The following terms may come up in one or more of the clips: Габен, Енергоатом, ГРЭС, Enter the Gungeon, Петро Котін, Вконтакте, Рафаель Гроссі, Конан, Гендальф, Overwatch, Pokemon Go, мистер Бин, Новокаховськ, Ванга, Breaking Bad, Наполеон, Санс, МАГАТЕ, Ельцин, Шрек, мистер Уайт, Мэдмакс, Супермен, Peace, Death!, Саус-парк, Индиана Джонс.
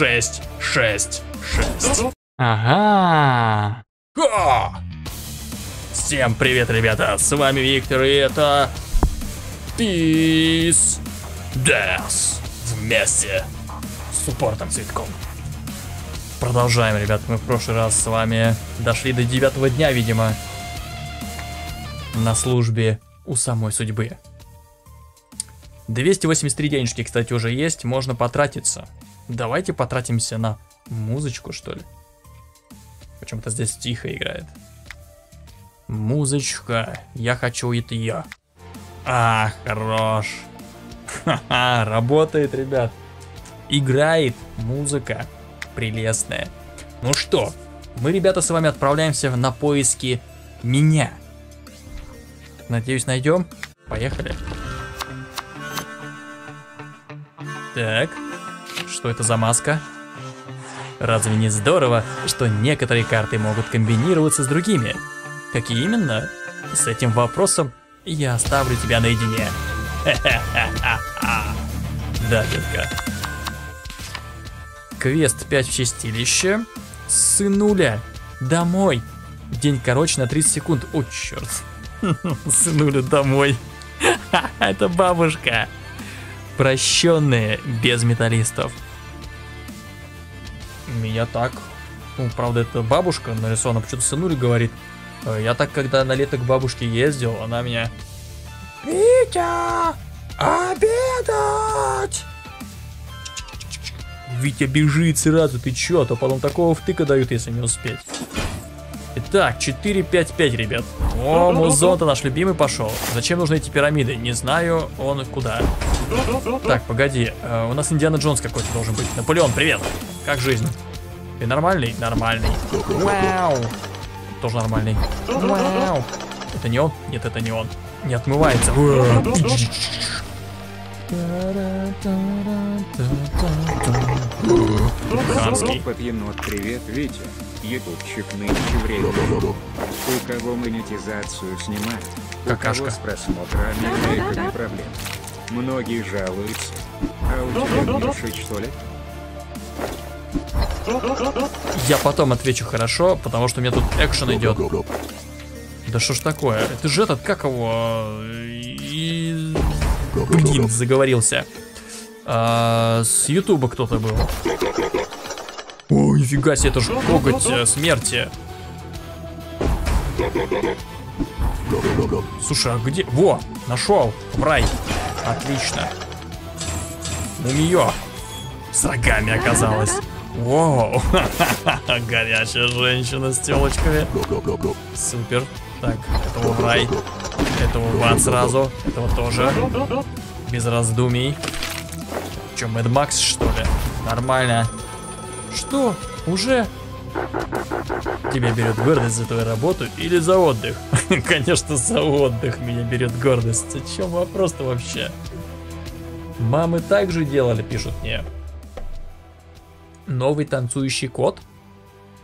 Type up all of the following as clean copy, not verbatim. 6, 6, 6. Ага. Всем привет, ребята, с вами Виктор, и это Peace, Death! Вместе с суппортом цветком. Продолжаем, ребят, мы в прошлый раз с вами дошли до 9-го дня, видимо, на службе у самой судьбы. 283 денежки, кстати, уже есть, можно потратиться. Давайте потратимся на музычку, что ли. Почему-то здесь тихо играет. Музычка, я хочу это я. А, хорош. Ха-ха, работает, ребят. Играет музыка прелестная. Ну что, мы, ребята, с вами отправляемся на поиски меня. Надеюсь, найдем. Поехали. Так, что это за маска? Разве не здорово, что некоторые карты могут комбинироваться с другими? Какие именно? С этим вопросом я оставлю тебя наедине. Ха-ха-ха-ха-ха. Да, детка. Квест 5 в чистилище. Сынуля, домой. День короче на 30 секунд. О, черт. Сынуля, домой. Это бабушка. Прощенные без металлистов. Меня так... Ну, правда, это бабушка нарисована. Почему-то сынуля говорит. Я так, когда на лето к бабушке ездил, она меня... Витя! Обедать! Витя бежит сразу, ты чё? А то потом такого втыка дают, если не успеть. Итак, 4-5-5, ребят. О, музон-то наш любимый пошел. Зачем нужны эти пирамиды? Не знаю, он куда. Так, погоди. У нас Индиана Джонс какой-то должен быть. Наполеон, привет. Как жизнь? Ты нормальный? Нормальный. Вау. Тоже нормальный. Вау. Это не он? Нет, это не он. Не отмывается. Хамский. Привет, Витя. Ютубчик нынче время. У кого монетизацию снимают? Какашка. С просмотрами проблем. Многие жалуются. А у тебя душить, что ли? Я потом отвечу хорошо, потому что у меня тут экшен идет. Да что ж такое? Это же этот, как его... Блин, заговорился. С Ютуба кто-то был. О, нифига себе, это же коготь смерти. Слушай, а где... Во, нашел. Рай. Отлично. Мумиё. С рогами оказалось. Воу. Горячая женщина с телочками. Супер. Так, этого в рай. Этого в ад сразу. Этого тоже. Без раздумий. Че, Мэдмакс, что ли? Нормально. Что? Уже? Тебя берет гордость за твою работу или за отдых? Конечно, за отдых меня берет гордость. О чем вопрос-то вообще? Мамы так же делали, пишут мне. Новый танцующий кот?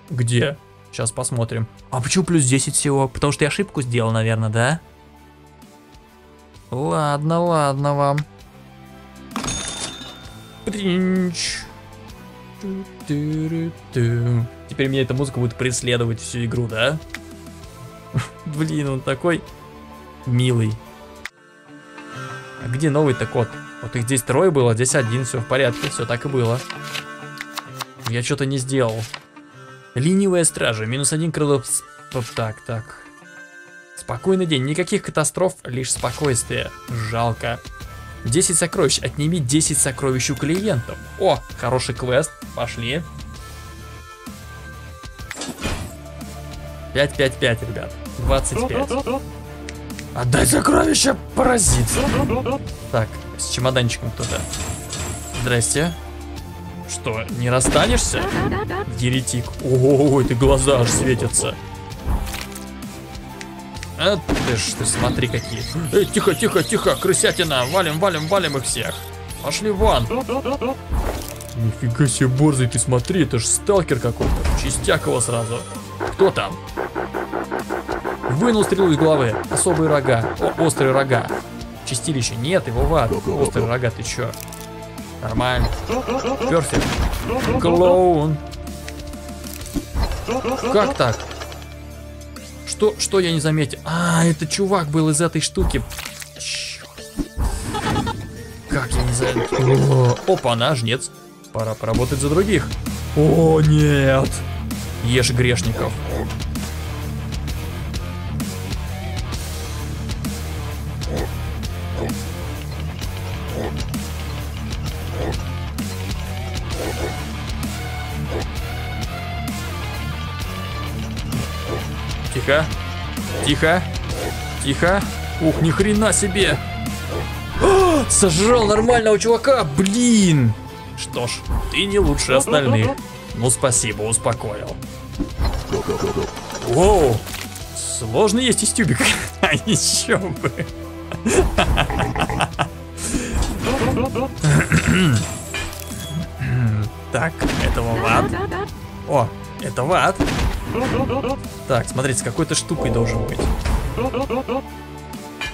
Где? Сейчас посмотрим. А почему плюс 10 всего? Потому что я ошибку сделал, наверное, да? Ладно, ладно вам. Бринч. Теперь меня эта музыка будет преследовать всю игру, да? Блин, он такой милый. А где новый-то кот? Вот их здесь 3 было, здесь 1, все в порядке, все так и было. Я что-то не сделал. Ленивая стража, -1 крыло... Так, так. Спокойный день, никаких катастроф, лишь спокойствие. Жалко. 10 сокровищ, отними 10 сокровищ у клиентов. О, хороший квест, пошли. 5-5-5, ребят, 25. Отдай сокровища, паразит. Так, с чемоданчиком кто-то. Здрасте. Что, не расстанешься? Еретик. Ой, ты глаза аж светятся. А ты ж, ты смотри какие. Эй, тихо, тихо, тихо, крысятина. Валим, валим, валим их всех. Пошли вон. Нифига себе, борзый, ты смотри, это ж сталкер какой-то. Чистяк его сразу. Кто там? Вынул стрелу из головы. Особые рога. О, острые рога. Чистилище. Нет, его в ад. Острые рога, ты чё? Нормально. Перфект. Клоун. Как так? Что я не заметил? А, это чувак был из этой штуки. Черт. Как я не заметил? Опа-на, жнец. Пора поработать за других. О, нет. Ешь грешников. Тихо, тихо, тихо. Ух, ни хрена себе. А, сожрал нормального чувака, блин. Что ж, ты не лучше остальных. Ну спасибо, успокоил. Воу, сложно есть из тюбика. А еще бы. Так, этого в ад. О, это в ад. Так, смотрите, с какой-то штукой должен быть.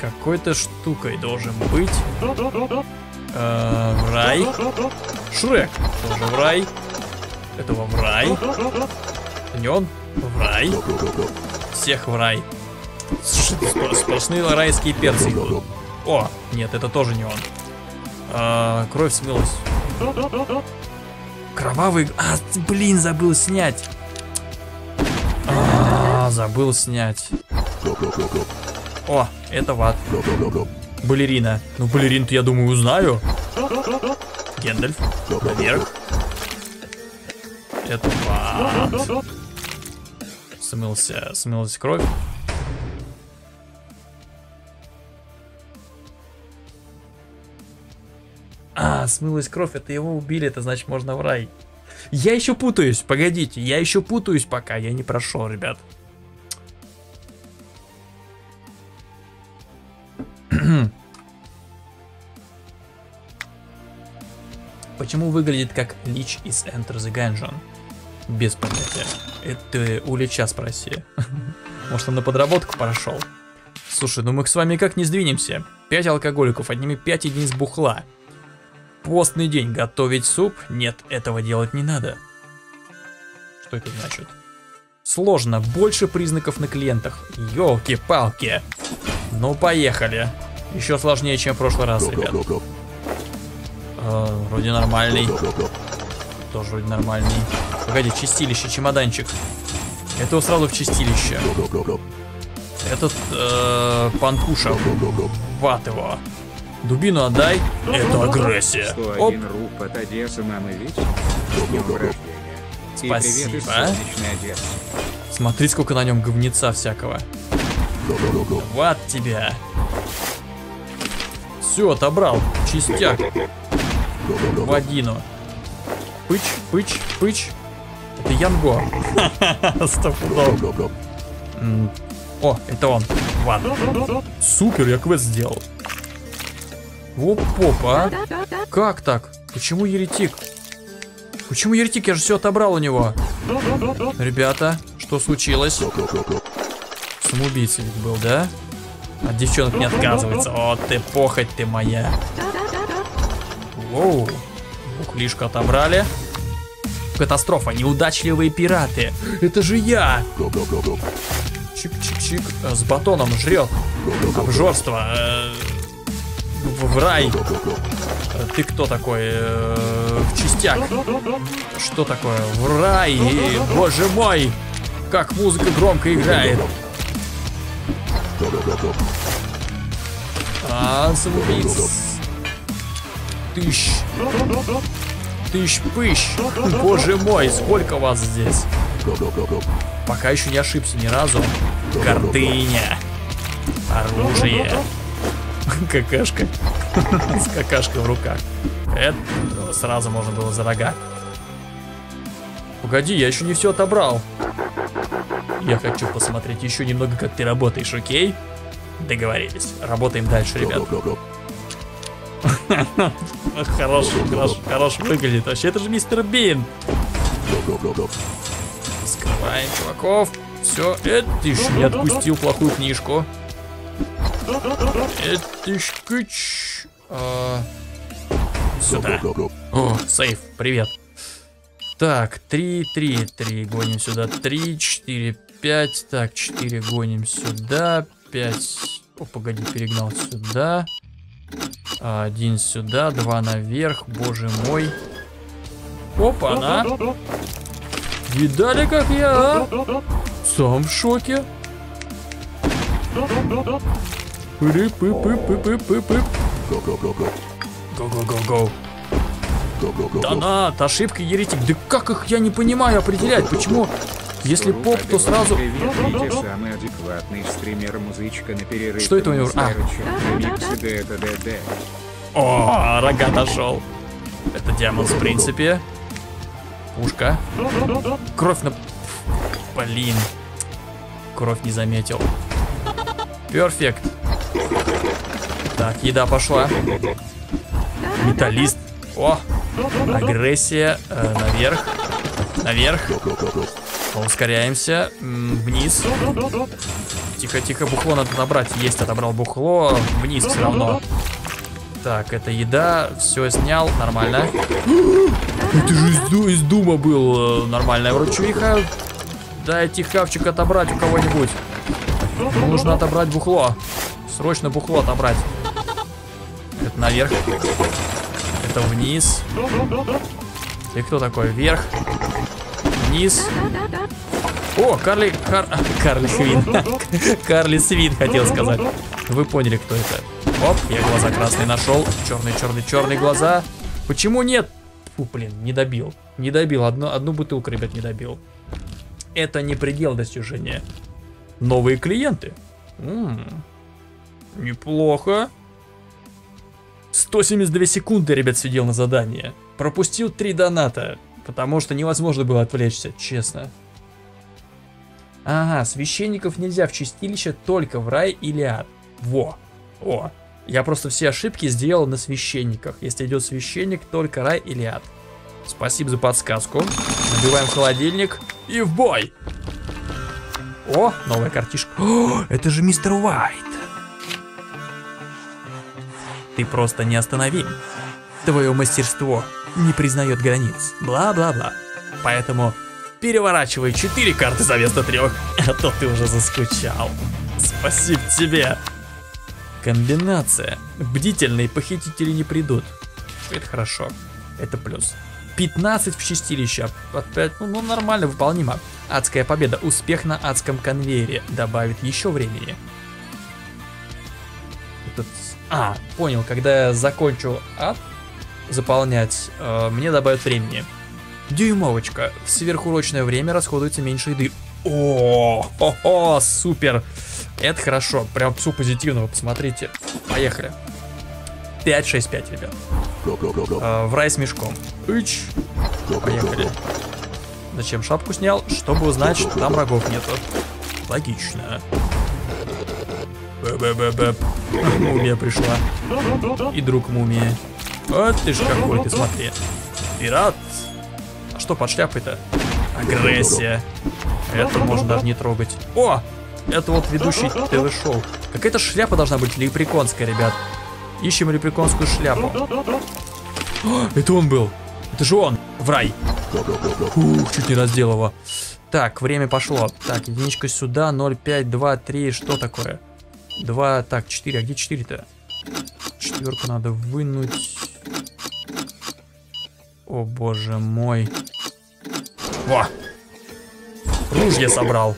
Какой-то штукой должен быть. В рай. Шрек. Тоже в рай. Этого в рай. Нён. В рай. Всех в рай. Сплошные райские перцы идут. О, нет, это тоже не он. Кровь смылась. Кровавый... А, блин, забыл снять. Забыл снять. О, это ват. Балерина. Ну, балерин-то, я думаю, узнаю. Гендальф. Наверх. Это ват. Смылась кровь. А, смылась кровь, это его убили, это значит можно в рай. Я еще путаюсь, погодите, я еще путаюсь пока, я не прошел, ребят. Почему выглядит как Лич из Enter the Gungeon? Без понятия. Это у Лича спроси. Может, он на подработку прошел? Слушай, ну мы с вами как не сдвинемся. 5 алкоголиков, одними 5 единиц бухла. Постный день. Готовить суп? Нет, этого делать не надо. Что это значит? Сложно. Больше признаков на клиентах. Ёлки-палки. Ну, поехали. Еще сложнее, чем в прошлый раз, ребят. Вроде нормальный. Тоже вроде нормальный. Погоди, чистилище, чемоданчик. Это сразу в чистилище. Этот панкуша. Ват его. Дубину отдай. Это агрессия. Оп. Спасибо. Смотри, сколько на нем говнеца всякого. Вот тебя. Все, отобрал. Чистяк. Водину. Пыч, пыч, пыч. Это Янго. Стопудов. О, это он. Ван. Супер, я квест сделал. Оп-опа. Как так? Почему еретик? Почему еретик? Я же все отобрал у него. Ребята, что случилось? Самоубийца ведь был, да? От девчонок не отказывается. О, ты похоть ты моя. Воу. Бухлишку отобрали. Катастрофа. Неудачливые пираты. Это же я. Чик-чик-чик. С батоном жрет. Обжорство. В рай. Ты кто такой? В частях. Что такое? В рай. Боже мой. Как музыка громко играет. А, самоубийц. Тыщ. Тыщ-пыщ. Боже мой, сколько вас здесь. Пока еще не ошибся ни разу. Гордыня. Оружие. Какашка. С какашкой в руках. Это сразу можно было за рога. Погоди, я еще не все отобрал. Я хочу посмотреть еще немного, как ты работаешь, окей? Договорились. Работаем дальше, ребят. Хорош, хорош выглядит. Вообще, это же мистер Бин. Скрываем чуваков. Все, это ты ж не отпустил плохую книжку. Сюда. О, сейф, привет. Так, 3, 3, 3 гоним сюда, 3, 4, 5, так, 4 гоним сюда, 5, о, погоди, перегнал сюда, 1 сюда, 2 наверх, боже мой. Опа-на! Видали, как я, а? Сам в шоке. Го-го-го-го. Донат, ошибка, еретик. Да как их я не понимаю определять? Почему? Если поп, то сразу... Что это у него? А. О, рога дошел. Это демон, в принципе. Пушка. Кровь на... Блин. Кровь не заметил. Перфект. Так, еда пошла. Металлист. О, агрессия. Наверх. Наверх. Ускоряемся. Вниз. Тихо-тихо, бухло надо набрать. Есть, отобрал бухло. Вниз все равно. Так, это еда. Все снял. Нормально. Это же из дума был. Нормальная вручевиха. Дайте хавчик отобрать у кого-нибудь. Нужно отобрать бухло. Срочно бухло отобрать. Это наверх. Это вниз. Ты кто такой? Вверх. Вниз. О, Карли Свин. Карли Свин, хотел сказать. Вы поняли, кто это. Оп, я глаза красные нашел. Черные глаза. Почему нет? Фу, блин, не добил. Не добил. Одну бутылку, ребят, не добил. Это не предел достижения. Новые клиенты. Неплохо. 172 секунды, ребят, сидел на задании. Пропустил 3 доната, потому что невозможно было отвлечься, честно. Ага, священников нельзя в чистилище, только в рай или ад. Во. О. Я просто все ошибки сделал на священниках. Если идет священник, только рай или ад. Спасибо за подсказку. Набиваем холодильник и в бой. О, новая картишка. О, это же мистер Уайт. Ты просто не остановим. Твое мастерство не признает границ. Бла-бла-бла. Поэтому переворачивай 4 карты за вместо 3, а то ты уже заскучал. Спасибо тебе. Комбинация. Бдительные похитители не придут. Это хорошо. Это плюс. 15 в чистилище. Опять, ну нормально, выполнимо. Адская победа. Успех на адском конвейере. Добавит еще времени. Этот... А, понял, когда я закончу ад заполнять, мне добавят времени. Дюймовочка. В сверхурочное время расходуется меньше еды. О, супер. Это хорошо. Прям все позитивного, посмотрите. Поехали. 5-6-5, ребят. В рай с мешком. Ич. Поехали. Зачем шапку снял? Чтобы узнать, что там врагов нету. Логично. Бэ-бэ-бэ-бэ. Мумия пришла. И друг мумия. А ты ж какой, ты смотри. Пират. А что под шляпой-то? Агрессия. Это можно даже не трогать. О! Это вот ведущий ТВ-шоу. Какая-то шляпа должна быть лепреконская, ребят. Ищем лепреконскую шляпу. О, это он был. Это же он. В рай. Ух, чуть не раздел его. Так, время пошло. Так, единичка сюда. 0, 5, 2, 3. Что такое? 2, так, 4, а где 4-то? Четверку надо вынуть. О боже мой. Во! Ружье собрал.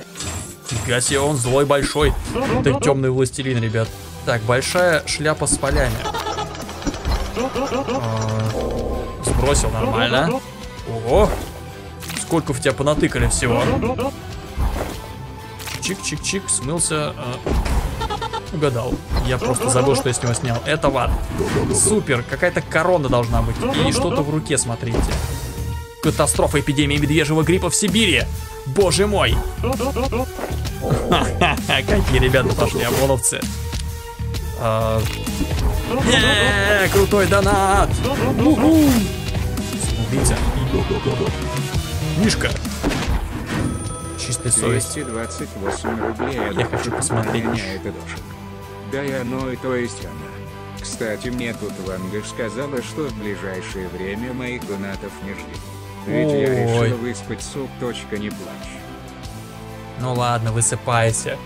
Фига себе, он злой большой. Это темный властелин, ребят. Так, большая шляпа с полями. Сбросил, нормально. Ого! Сколько в тебя понатыкали всего. Чик-чик-чик, смылся... Угадал. Я просто забыл, что я с него снял. Это ладно. Супер. Какая-то корона должна быть. И что-то в руке, смотрите. Катастрофа, эпидемии медвежьего гриппа в Сибири. Боже мой. Ха-ха-ха. Какие ребята пошли, облоновцы. Крутой донат. Смотрите. Мишка. Чистой совести. Я хочу посмотреть. Да, и оно, и то есть она. Кстати, мне тут Ванга сказала, что в ближайшее время моих донатов не жди. Ведь я решил выспать суп, точка, не плачь. Ну ладно, высыпайся.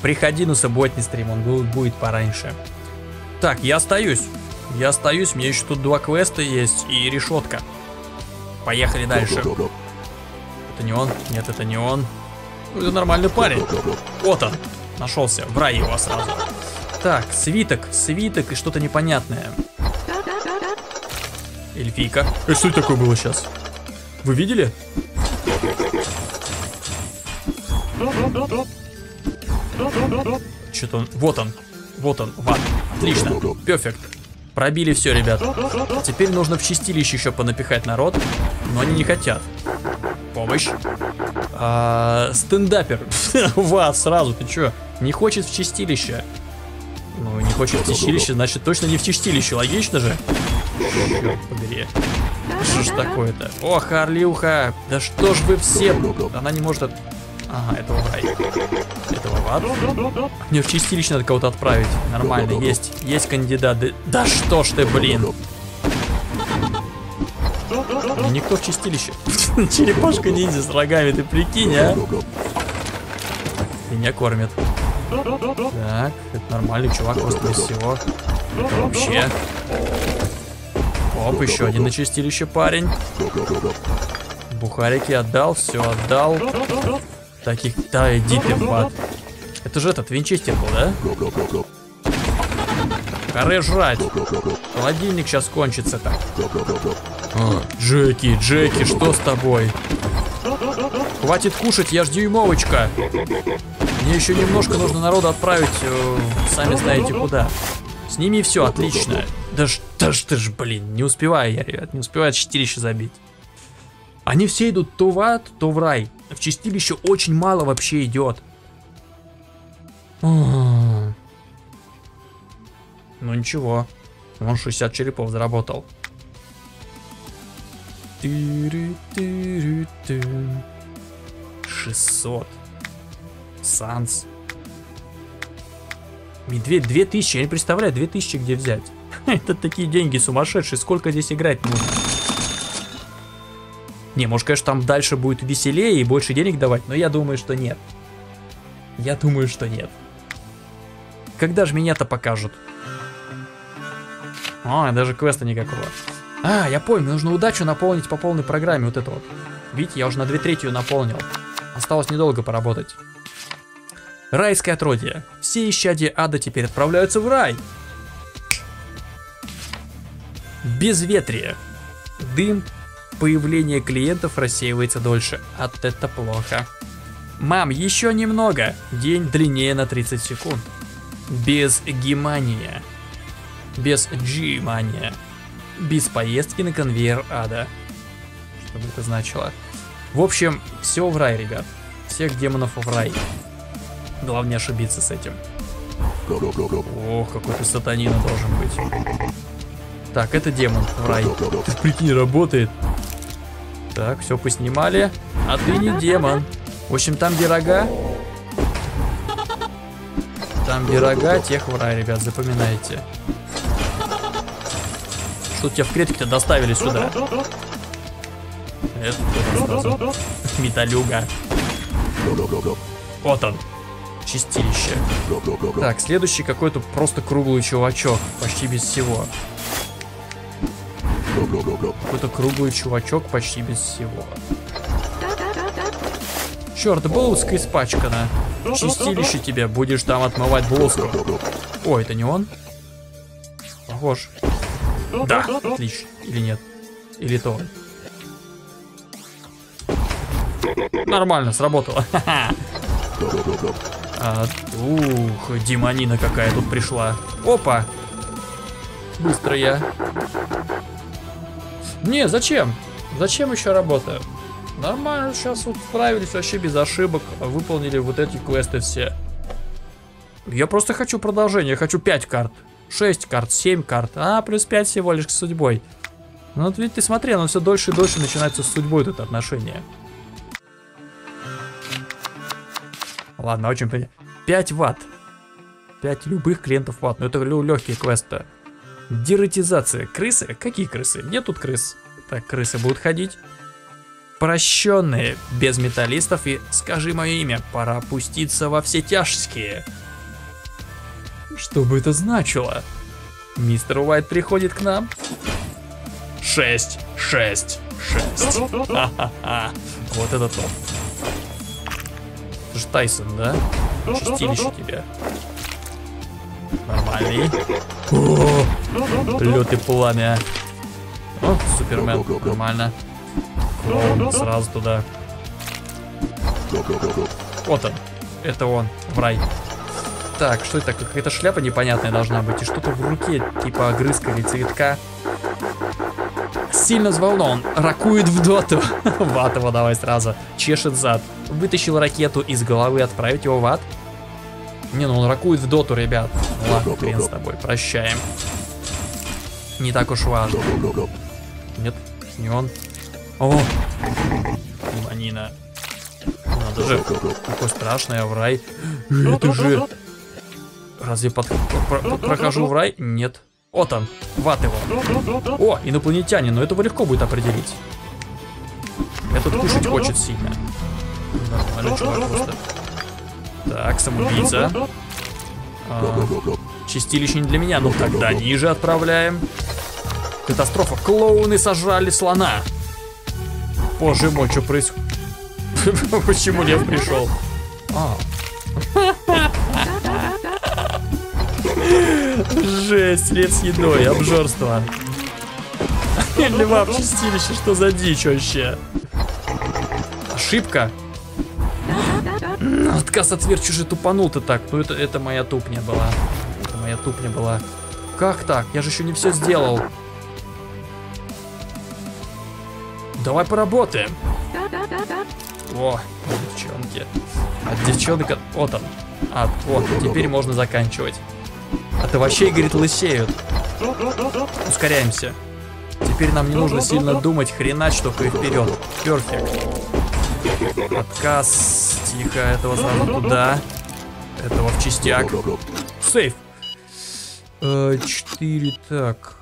Приходи на субботний стрим, он будет пораньше. Так, я остаюсь. Я остаюсь, мне еще тут 2 квеста есть и решетка. Поехали дальше. Это не он? Нет, это не он. Это нормальный парень. Вот он, нашелся. В рай его сразу. Так, свиток и что-то непонятное. Эльфийка. Что это такое было сейчас? Вы видели? Что-то он... Вот он. Ван. Отлично. Перфект. Пробили все, ребят. Теперь нужно в чистилище еще понапихать народ. Но они не хотят. Помощь. Стендапер. Вас сразу, ты че? Не хочет в чистилище. Ну, не хочет в чистилище, значит, точно не в чистилище. Логично же? Черт побери. Что ж такое-то? О, Харлиуха. Да что ж вы все... Она не может... Ага, этого в рай. Этого в ад. Мне в чистилище надо кого-то отправить. Нормально, есть кандидаты. Да что ж ты, блин. Никто в чистилище. Черепашка ниндзя с рогами, ты прикинь, а? Меня кормят. Так, это нормальный чувак, просто без всего. Вообще. Оп, еще один на чистилище парень. Бухарики отдал, все отдал. Таких, да, иди ты в ад. Это же этот винчестер был, да? Коры жрать. Холодильник сейчас кончится так. Джеки, что с тобой? Хватит кушать, я ж дюймовочка. Мне еще немножко нужно народу отправить, сами знаете куда. Сними все, отлично. Да ж, блин, не успеваю я, ребят, не успеваю чистилище забить. Они все идут то в ад, то в рай. В чистилище очень мало вообще идет. Ну ничего, он 60 черепов заработал. Ты 600. Санс. Медведь 2000, я не представляю, 2000 где взять. Это такие деньги сумасшедшие, сколько здесь играть нужно. Не, может, конечно, там дальше будет веселее и больше денег давать, но я думаю, что нет. Когда же меня-то покажут? А, даже квеста никакого. А, я понял, мне нужно удачу наполнить по полной программе, вот это вот. Видите, я уже на 2/3 наполнил. Осталось недолго поработать. Райское отродье. Все исчадия ада теперь отправляются в рай. Безветрие. Дым. Появление клиентов рассеивается дольше. От это плохо. Мам, еще немного. День длиннее на 30 секунд. Безгимания. Безгимания. Без поездки на конвейер ада. Что бы это значило? В общем, все в рай, ребят. Всех демонов в рай. Главное ошибиться с этим. Ох, какой-то сатанина должен быть. Так, это демон в рай. Ты прикинь, работает. Так, все поснимали. А ты не демон. В общем, там где рога. Там где рога, тех в рай, ребят, запоминайте. Что тебя в клетке-то доставили сюда? Это металюга. Вот он. Чистилище. Так, следующий какой-то просто круглый чувачок. Почти без всего. Какой-то круглый чувачок почти без всего. Черт, блузка испачкана. Чистилище тебе, будешь там отмывать блузку. О, это не он? Похож. Да, отлично. Или нет? Или то он? Нормально, сработало. Ух, демонина какая тут пришла. Опа. Быстро я. Не, зачем? Зачем еще работаю? Нормально, сейчас вот справились вообще без ошибок. Выполнили вот эти квесты все. Я просто хочу продолжение. Я хочу 5 карт, 6 карт, 7 карт. А, плюс 5 всего лишь с судьбой. Ну вот ведь ты смотри, оно все дольше и дольше начинается с судьбой тут отношение. Ладно, очень понятно. 5 ватт. 5 любых клиентов ватт. Ну это легкие квесты. Дератизация. Крысы? Какие крысы? Где тут крыс? Так, крысы будут ходить. Прощенные, без металлистов и скажи мое имя, пора опуститься во все тяжкие. Что бы это значило? Мистер Уайт приходит к нам. 6, 6, 6. Ха-ха-ха. Вот это то. Ты же Тайсон, да? Чистилище тебя. Нормальный. О, лед и пламя. О, Супермен, нормально. Клоун, сразу туда. Вот он. Это он, в рай. Так, что это? Какая-то шляпа непонятная должна быть. И что-то в руке, типа огрызка или цветка. Сильно взволнован. Ракует в доту. В ад его давай сразу. Чешет зад. Вытащил ракету из головы. Отправить его в ад? Не, ну он ракует в доту, ребят. Ладно, хрен с тобой. Прощаем. Не так уж важно. Нет, не он. О! Манина. Надо же. Какое страшное, в рай. Это же... Разве прохожу в рай? Нет. Вот он. Вот его. О, инопланетянин. Но этого легко будет определить. Этот кушать хочет сильно. Нормально, чувак, просто. Так, самоубийца. Чистилище не для меня. Ну тогда ниже отправляем. Катастрофа. Клоуны сожрали слона. Боже мой, что происходит? Почему лев пришел? Жесть, лев с едой, обжорство. Лева в чистилище, что за дичь вообще? Ошибка. Отказ от сверху же тупанул ты так. Ну это моя тупня была. Это моя тупня была. Как так? Я же еще не все сделал. Давай поработаем. О, девчонки. От девчонок... Вот он. Ад. Вот, теперь можно заканчивать. От овощей, говорит, лысеют. Ускоряемся. Теперь нам не нужно сильно думать. Хренать, чтобы и вперед. Перфект. Отказ. Тихо, этого сразу туда. Этого в частях. Сейф. 4, так.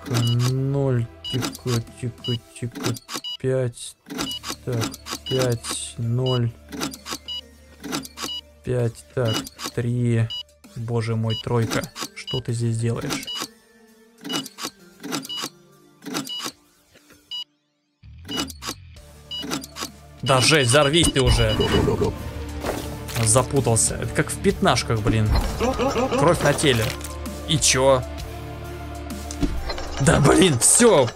0, тихо, тихо, тихо. 5, так, 5, 0, 5, так, 3, боже мой, тройка, что ты здесь делаешь? Да жесть, взорвись ты уже, запутался, это как в пятнашках, блин, кровь на теле, и чё? Да блин, все.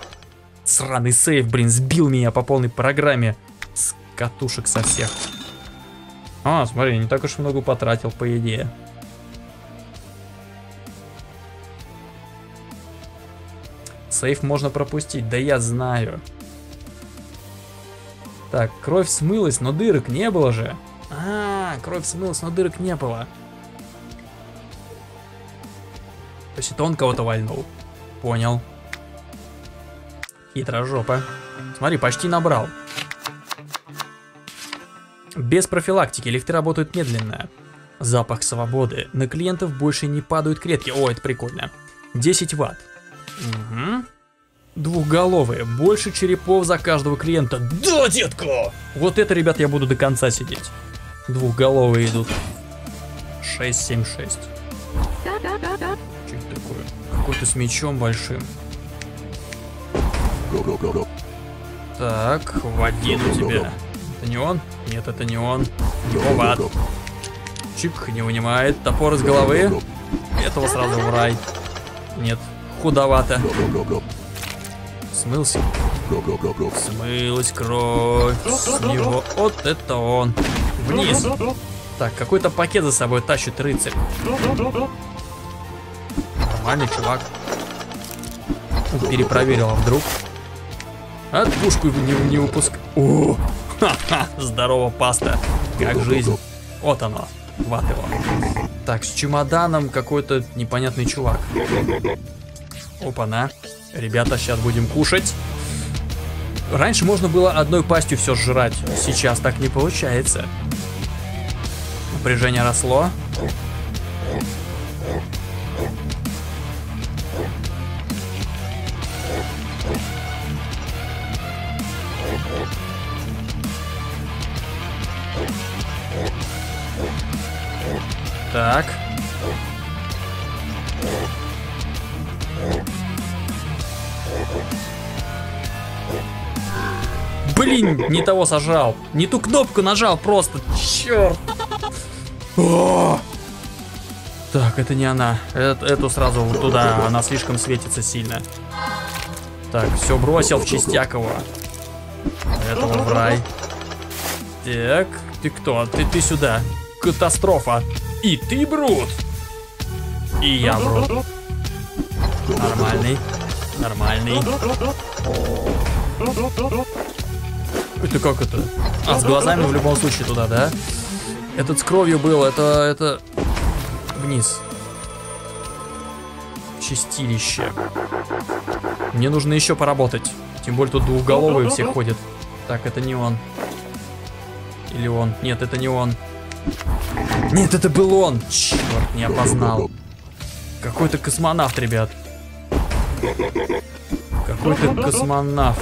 Сраный сейф, блин, сбил меня по полной программе. С катушек со всех. А, смотри, не так уж много потратил, по идее. Сейф можно пропустить, да я знаю. Так, кровь смылась, но дырок не было же. А, кровь смылась, но дырок не было. То есть это он кого-то вальнул. Понял. Хитрожопа. Смотри, почти набрал. Без профилактики лифты работают медленно. Запах свободы. На клиентов больше не падают клетки. О, это прикольно. 10 ватт. Угу. Двухголовые. Больше черепов за каждого клиента. Да, детка! Вот это, ребят, я буду до конца сидеть. Двухголовые идут. 6, 7, 6. Что это такое? Какой-то с мечом большим. Так, в один у тебя. Это не он? Нет, это не он. Его в ад. Чик, не вынимает. Топор из головы. Этого сразу в рай. Нет, худовато. Смылся. Смылась кровь с него. Вот это он. Вниз. Так, какой-то пакет за собой тащит рыцарь. Нормальный чувак. Перепроверил, а вдруг... От пушку не выпускай. О, ха-ха, здорово, паста. Как жизнь. Вот оно. Вот его. Так, с чемоданом какой-то непонятный чувак. Опа-на. Ребята, сейчас будем кушать. Раньше можно было одной пастью все сжирать. Сейчас так не получается. Напряжение росло. Так. Блин, не того сажал. Не ту кнопку нажал просто. Черт. О! Так, это не она. Эту сразу вот туда. Она слишком светится сильно. Так, все бросил в Чистякова. Этого в рай. Так, ты кто? Ты сюда. Катастрофа. И ты брут. И я брут. Нормальный. Нормальный. Это как это? А, с глазами в любом случае туда, да? Этот с кровью был, это... Вниз. Чистилище. Мне нужно еще поработать. Тем более тут двухголовые все ходят. Так, это не он. Или он? Нет, это не он. Нет, это был он! Черт, не опознал. Какой-то космонавт, ребят. Какой-то космонавт.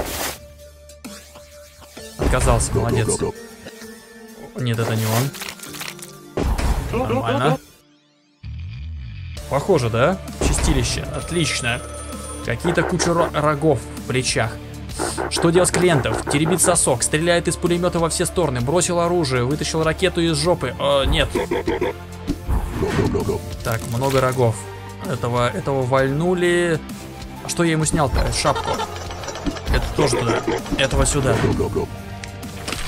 Отказался, молодец. Нет, это не он. Нормально. Похоже, да? Чистилище. Отлично. Какие-то куча рогов в плечах. Что делать с клиентов? Теребит сосок, стреляет из пулемета во все стороны, бросил оружие, вытащил ракету из жопы. Нет. Так, много рогов. Этого вальнули. А что я ему снял-то? Шапку. Это тоже туда. Этого сюда.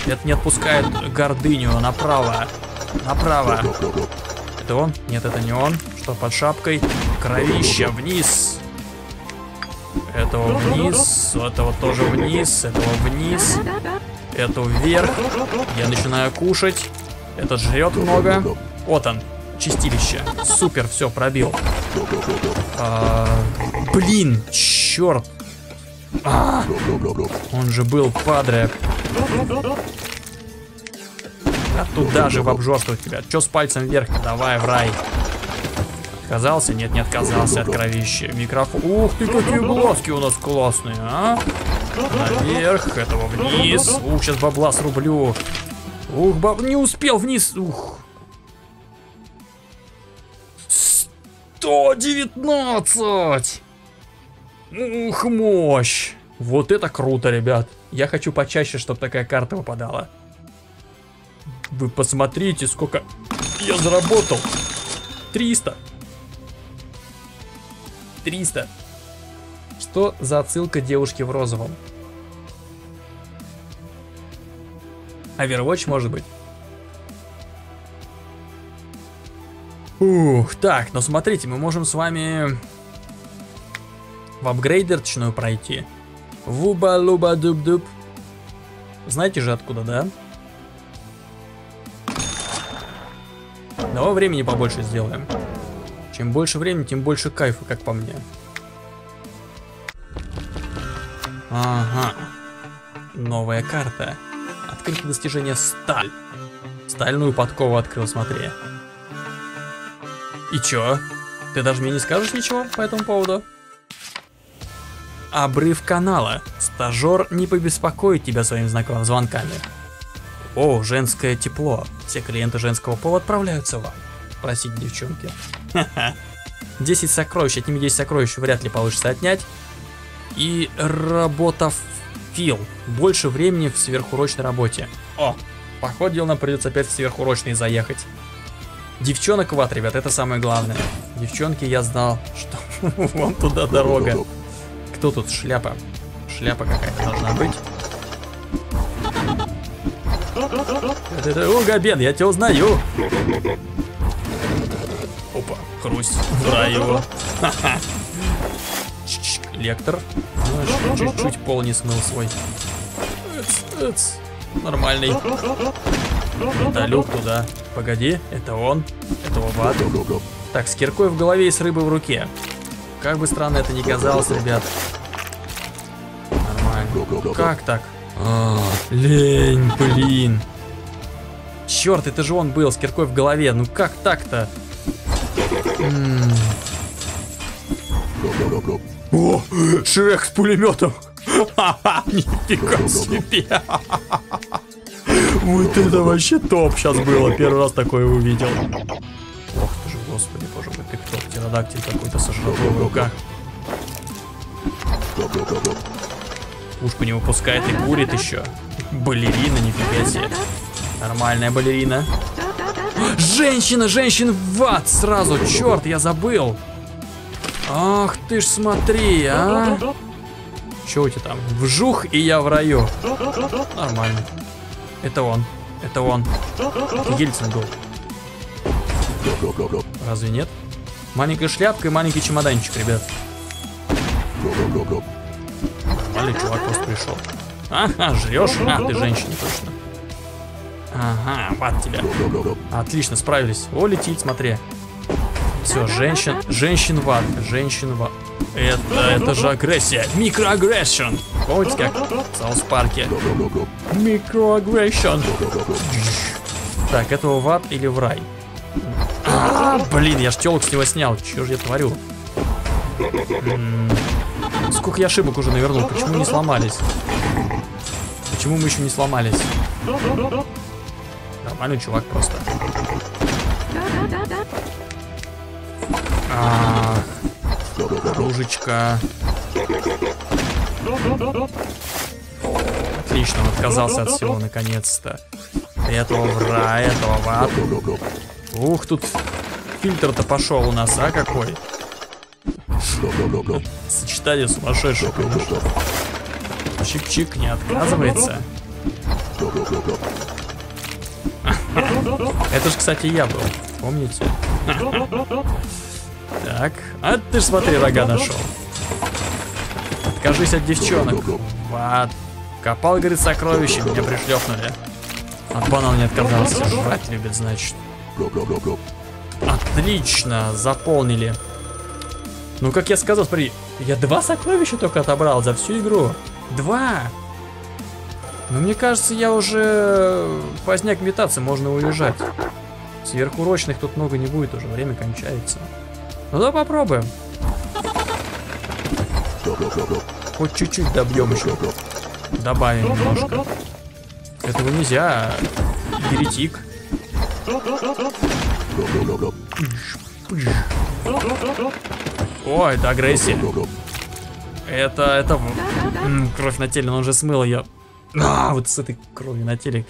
Это не отпускает гордыню. Направо. Направо. Это он? Нет, это не он. Что под шапкой? Кровища. Вниз. Этого вниз. Этого тоже вниз. Этого вниз. Этого вверх. Я начинаю кушать. Этот жрет много. Вот он. Чистилище. Супер, все, пробил. Блин, черт. Он же был падре. А туда же в обжорствовать тебя. Че с пальцем вверх? Давай в рай. Отказался? Нет, не отказался от кровища. Микрофон. Ух ты, какие глазки у нас классные, а? Наверх, этого вниз. Ух, сейчас бабла срублю. Ух, не успел вниз. Ух. 119! Ух, мощь! Вот это круто, ребят. Я хочу почаще, чтобы такая карта выпадала. Вы посмотрите, сколько я заработал. 300. 300. Что за отсылка девушки в розовом? Overwatch, может быть? Ух, так, ну смотрите, мы можем с вами в апгрейдерочную пройти. Вуба-луба-дуб-дуб. Знаете же откуда, да? Давай времени побольше сделаем. Чем больше времени, тем больше кайфа, как по мне. Ага. Новая карта. Открыто достижение сталь. Стальную подкову открыл, смотри. И чё? Ты даже мне не скажешь ничего по этому поводу? Обрыв канала. Стажер не побеспокоит тебя своими звонками. О, женское тепло. Все клиенты женского пола отправляются вам. Простите, девчонки. 10 сокровищ. От ними 10 сокровищ вряд ли получится отнять. И работофил. Больше времени в сверхурочной работе. О, походу нам придется опять в сверхурочные заехать. Девчонок в ад, ребят, это самое главное. Девчонки, я знал, что вон туда дорога. Кто тут? Шляпа. Шляпа какая-то должна быть. О, Габен, я тебя узнаю. Опа, хрусть. Дура его. Лектор. Чуть-чуть пол не смыл свой. Нормальный. Далюк туда. Погоди, это он. Этого в ад. Так, с киркой в голове и с рыбой в руке. Как бы странно это ни казалось, ребят. Нормально. Как так? А, лень, блин. Черт, это же он был с киркой в голове. Ну как так-то? О, Шрек с пулеметом. Ха-ха, нифига себе. Вот это вообще топ сейчас было. Первый раз такое увидел. Ох Господи, боже мой, ты кто? Птеродактиль какой-то со жратвой в руках. Пушку не выпускает и курит еще. Балерина, нифига себе. Нормальная балерина. Женщина, женщин в ад сразу. Черт, я забыл. Ах ты ж смотри, а. Че у тебя там? Вжух, и я в раю. Нормально. Это он. Это он. Ельцин был. Разве нет? Маленькая шляпка и маленький чемоданчик, ребят. Нормальный чувак просто пришел. Ага, жрешь? А, ты женщина, точно. Ага, вот тебя. Отлично, справились. О, летит, смотри. Все, женщин. Женщин в ад. Женщин в ад. Это же агрессия. Микроагрессион. Помните, как в Саус-парке? Микроагрессион. Так, этого в ад или в рай? А, блин, я ж телок с него снял. Чего же я творю? Сколько я ошибок уже навернул? Почему не сломались? Почему мы еще не сломались? Нормальный чувак просто. А, оружечка. Отлично, он отказался от всего наконец-то. Этого в рай, этого в ад. Ух, тут фильтр-то пошел у нас, а какой? Сочетание сумасшедшее, конечно. Чик-чик не отказывается. Это же, кстати, я был, помните? Так, а ты ж смотри, рога нашел. Откажись от девчонок. Вот. Копал, говорит, сокровища, меня пришлепнули. От банана не отказался, жрать любит, значит. Отлично, заполнили. Ну, как я сказал, смотри, я 2 сокровища только отобрал за всю игру. 2! Ну, мне кажется, я уже поздняк метаться, можно уезжать. Сверхурочных тут много не будет уже, время кончается. Ну, да попробуем. Хоть чуть-чуть добьем еще. Добавим немножко. Этого нельзя, еретик. О, это агрессия. Это кровь на теле, но он же смыл ее. А, вот с этой кровью на теле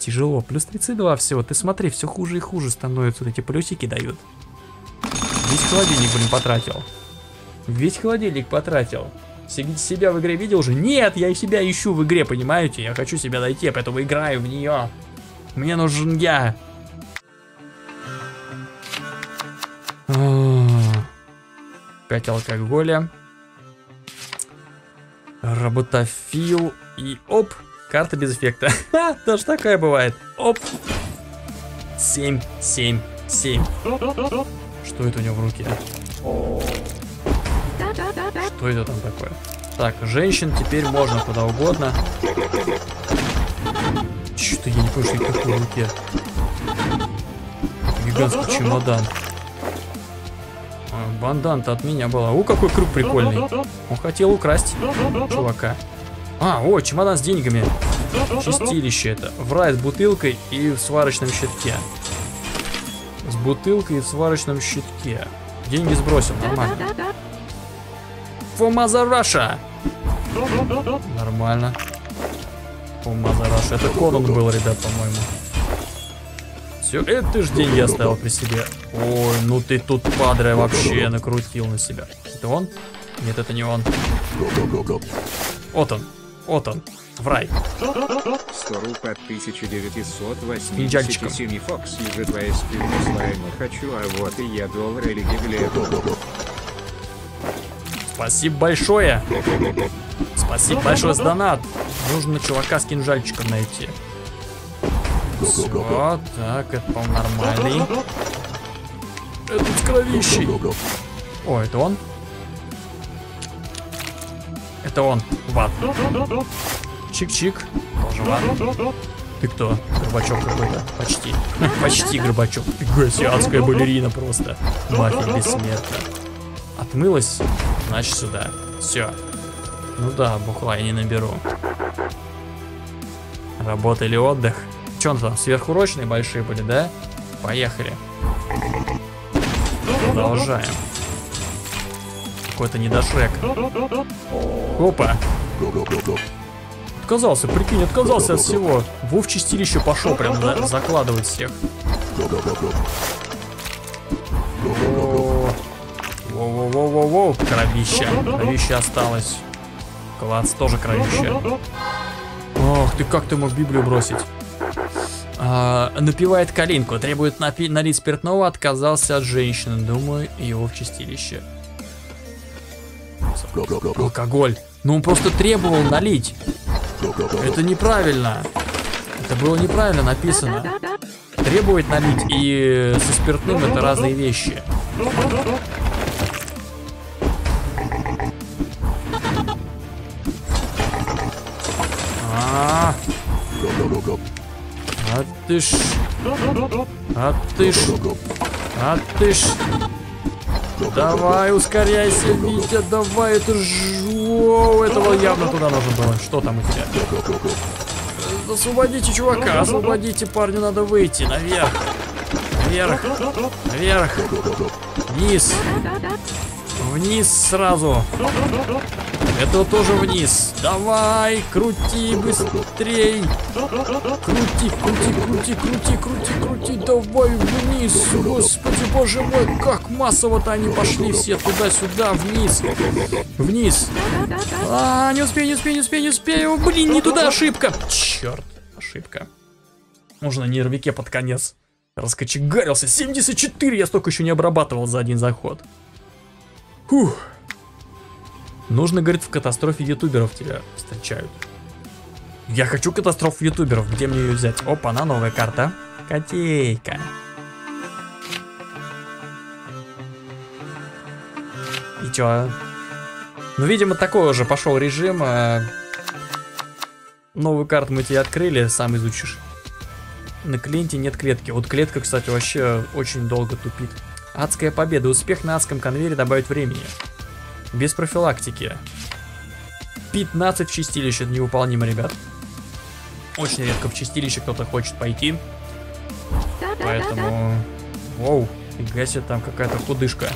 тяжело. Плюс 32 всего. Ты смотри, все хуже и хуже становится. Вот эти плюсики дают. Весь холодильник, блин, потратил. Весь холодильник потратил. Себя в игре видел уже? Нет, я и себя ищу в игре, понимаете? Я хочу себя найти, поэтому играю в нее. Мне нужен я. Пять алкоголя. Работофил. И оп, карта без эффекта. Ха, даже такая бывает. Оп. 7, 7, 7. Что это у него в руке? Что это там такое? Так, женщин теперь можно куда угодно. Что-то я не понял, что это такое в руке. Гигантский чемодан. Бандан-то от меня была. У, какой круг прикольный. Он хотел украсть чувака. А, о, чемодан с деньгами. Чистилище это. В рай с бутылкой и в сварочном щитке. С бутылкой и в сварочном щитке. Деньги сбросил, нормально. For Mother Russia. Нормально. For Mother Russia. Это Конан был, ребят, по-моему. Все, это ж деньги оставил при себе. Ой, ну ты тут, падре, вообще накрутил на себя. Это он? Нет, это не он. Вот он. Вот он, в рай. 100 рук от 1987 Фокс, ниже твоей спины слайма хочу, а вот и я доллар или гигле. Спасибо большое. Спасибо большое за донат. Нужно чувака с кинжальчиком найти. Все, так, это, по-моему, нормальный. Это кровищи. О, это он? Это он, в ад. Чик-чик. Тоже в ад. Ты кто? Горбачок какой-то. Почти. Почти Горбачок. Гасианская балерина просто. Мафия бессмертна. Отмылась? Значит, сюда. Все. Ну да, бухла я не наберу. Работа или отдых? Че он там, сверхурочные большие были, да? Поехали. Продолжаем. Какой-то недошрек. Опа. Отказался, прикинь, отказался от всего. Вов чистилище пошел прям закладывать всех. Воу-воу-воу-воу-воу. Кровища. Кровища осталось. Класс, тоже кровища. Ох ты, как ты мог Библию бросить? Напивает калинку, требует налить спиртного, отказался от женщины. Думаю, его в чистилище. Алкоголь. Ну он просто требовал налить. Это неправильно. Это было неправильно написано. Требует налить и со спиртным это разные вещи. А ты ж. А ты ж. А ты ж. Давай, ускоряйся, Витя, давай, это жо. Этого явно туда нужно было. Что там у тебя? Освободите чувака, освободите, парню надо выйти. Наверх. Наверх. Наверх. Вниз. Вниз сразу. Это тоже вниз. Давай, крути быстрей. Крути, крути, крути, крути, крути, крути. Давай вниз. Господи, боже мой, как массово-то они пошли все туда-сюда, вниз. Вниз. А, не успею, не успею, не успею, не успею. Блин, не туда, ошибка. Черт, ошибка. Можно на нервике под конец. Раскочегарился. 74, я столько еще не обрабатывал за один заход. Фух. Нужно, говорит, в катастрофе ютуберов тебя встречают. Я хочу катастрофу ютуберов. Где мне ее взять? Опа, на новая карта. Котейка. И чё? Ну, видимо, такой уже пошел режим. Новую карту мы тебе открыли, сам изучишь. На клиенте нет клетки. Вот клетка, кстати, вообще очень долго тупит. Адская победа. Успех на адском конвейере добавит времени. Без профилактики. 15 в чистилище. Это невыполнимо, ребят. Очень редко в чистилище кто-то хочет пойти. Поэтому... Воу, фига себе, там какая-то худышка.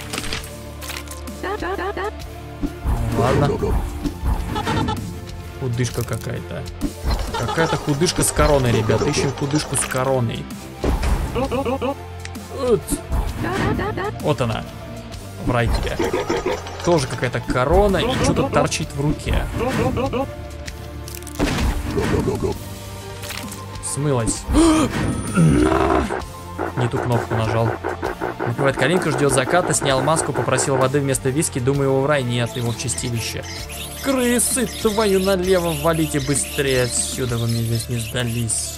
Ладно. Худышка какая-то. Какая-то худышка с короной, ребят. Ищем худышку с короной. Вот, вот она. В рай тебя. Тоже какая-то корона и что-то торчит в руке. Смылась. Не ту кнопку нажал. Напивает калинку, ждет заката, снял маску, попросил воды вместо виски, думаю, его в рай нет, его в чистилище. Крысы, твою налево, валите быстрее отсюда, вы мне здесь не сдались.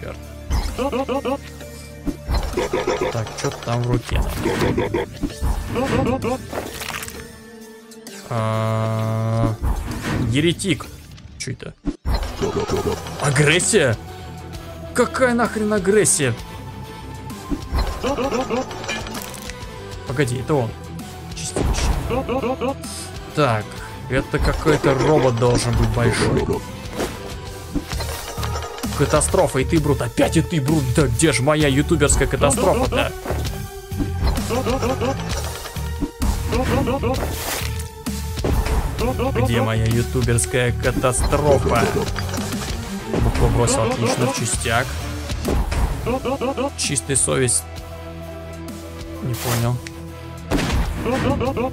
Черт. Так, что-то там в руке. Еретик. Что это? Агрессия? Какая нахрен агрессия? Погоди, это он. Чистилище. Так, это какой-то робот должен быть большой. Катастрофа, и ты, Брут, опять и ты, Брут. Да где же моя ютуберская катастрофа-то? Где моя ютуберская катастрофа? Букву бросил отлично в частяк. Чистая совесть. Не понял.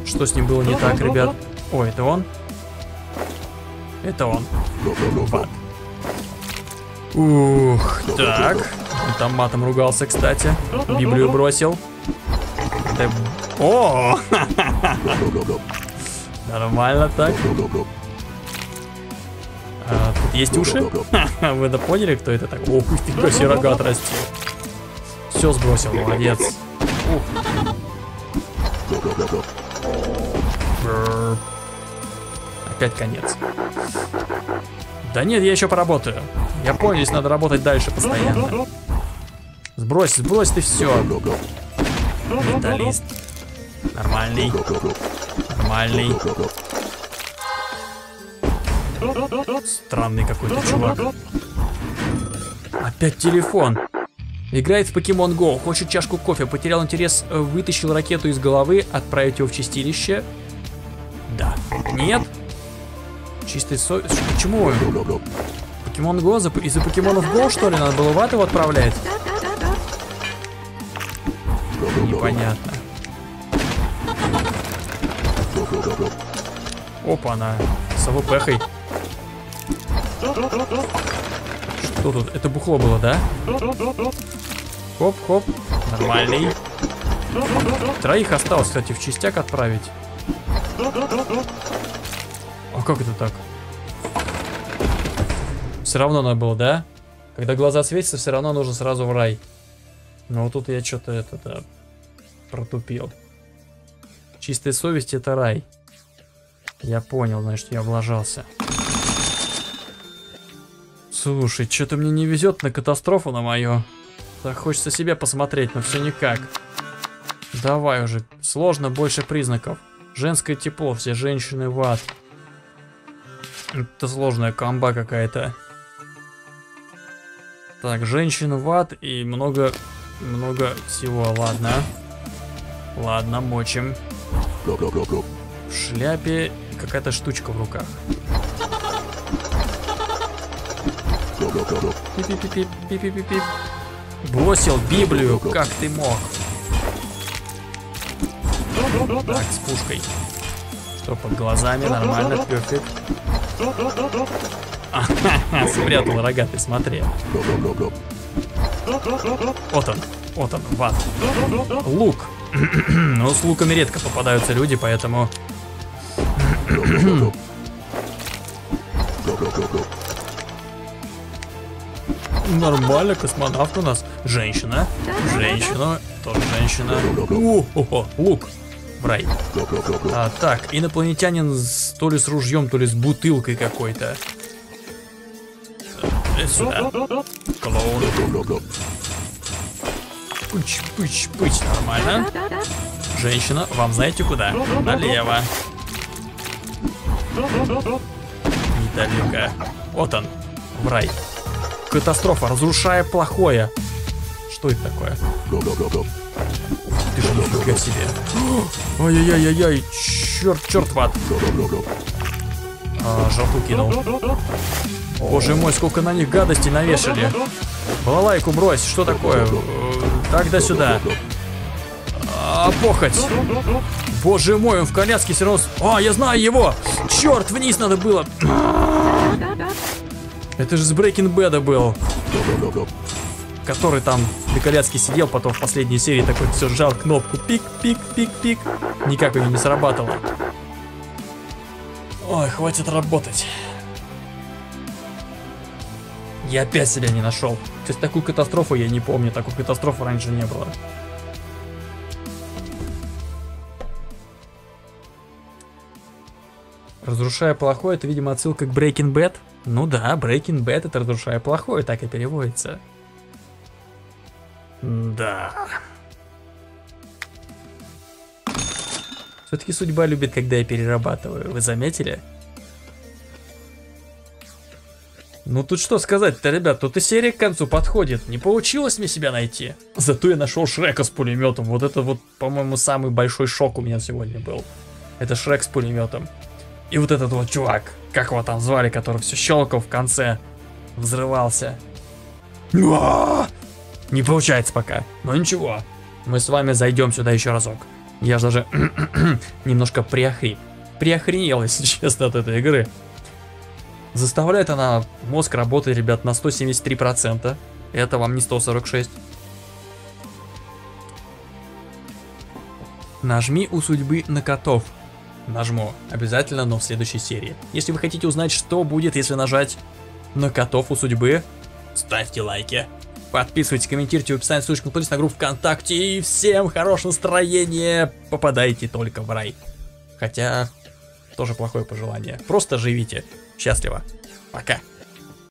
Что с ним было не так, ребят? О, это он? Это он. Бат. Ух, так. Там матом ругался, кстати. Библию бросил. Это... О! Нормально так. А, тут есть уши? Вы да поняли, кто это так? Ох, фига себе, рога отрастил. Все сбросил, молодец. Ух. Опять конец. Да нет, я еще поработаю. Я понял, здесь надо работать дальше постоянно. Сбрось, сбрось ты все. Металлист. Нормальный. Нормальный. Странный какой-то чувак. Опять телефон. Играет в Pokemon Go, хочет чашку кофе, потерял интерес, вытащил ракету из головы, отправить его в чистилище. Да. Нет. Чистый сой... Почему? Покемон Го? Из-за покемонов Го, что ли? Надо было в ад его отправлять? Непонятно. Опа, она. С АВП-хой. Что тут? Это бухло было, да? Хоп-хоп. Нормальный. Троих осталось, кстати, в частях отправить. А как это так? Все равно надо было, да? Когда глаза светятся, все равно нужно сразу в рай. Но вот тут я что-то это, да, протупил. Чистая совесть — это рай. Я понял, значит, я облажался. Слушай, что-то мне не везет на катастрофу на мою. Так хочется себя посмотреть, но все никак. Давай уже. Сложно, больше признаков. Женское тепло, все женщины в ад. Это сложная комба какая-то. Так, женщин в ад и много всего. Ладно. Ладно, мочим. В шляпе какая-то штучка в руках. Пип-пип-пип-пип-пип-пип. Бросил Библию, как ты мог. Так, с пушкой. Что, под глазами? Нормально, перфект. Ага, спрятал рогатый, смотри. Вот он, ват. Лук. Но с луками редко попадаются люди, поэтому... Нормально, космонавт у нас. Женщина. Женщина. Тоже женщина. О, лук. В рай. А, так, инопланетянин то ли с ружьем, то ли с бутылкой какой-то. Сюда. Клоун. Пыч, пыч, пыч. Нормально. Женщина, вам знаете куда? Налево. Недалеко. Вот он. В рай. Катастрофа, разрушая плохое. Что это такое? Ты же нифига себе. Ой-ой-ой-ой-ой. Черт, черт, в ад. А, жопу кинул. Боже мой, сколько на них гадостей навешали. Балалайку брось, что такое? Так, да сюда. А, похоть. Боже мой, он в коляске все равно... А, я знаю его. Черт, вниз надо было. Это же с Breaking Bad'а был. Который там на коляске сидел, потом в последней серии такой все сжал кнопку. Пик-пик-пик-пик. Никак у него не срабатывало. Ой, хватит работать. Я опять себя не нашел. То есть такую катастрофу я не помню. Такую катастрофу раньше не было. Разрушая плохое, это, видимо, отсылка к Breaking Bad. Ну да, Breaking Bad — это разрушая плохое, так и переводится. Да. Все-таки судьба любит, когда я перерабатываю. Вы заметили? Ну тут что сказать-то, ребят? Тут и серия к концу подходит. Не получилось мне себя найти. Зато я нашел Шрека с пулеметом. Вот это вот, по-моему, самый большой шок у меня сегодня был. Это Шрек с пулеметом. И вот этот вот чувак, как его там звали, который все щелкал в конце, взрывался. Не получается пока, но ничего. Мы с вами зайдем сюда еще разок. Я же даже немножко приохренел, если честно, от этой игры. Заставляет она мозг работать, ребят, на 173%. Это вам не 146. Нажми у судьбы на котов. Нажму обязательно, но в следующей серии. Если вы хотите узнать, что будет, если нажать на котов у судьбы, ставьте лайки, подписывайтесь, комментируйте, в описании ссылочка на плейлист, на группу ВКонтакте. И всем хорошего настроения. Попадайте только в рай. Хотя, тоже плохое пожелание. Просто живите счастливо. Пока.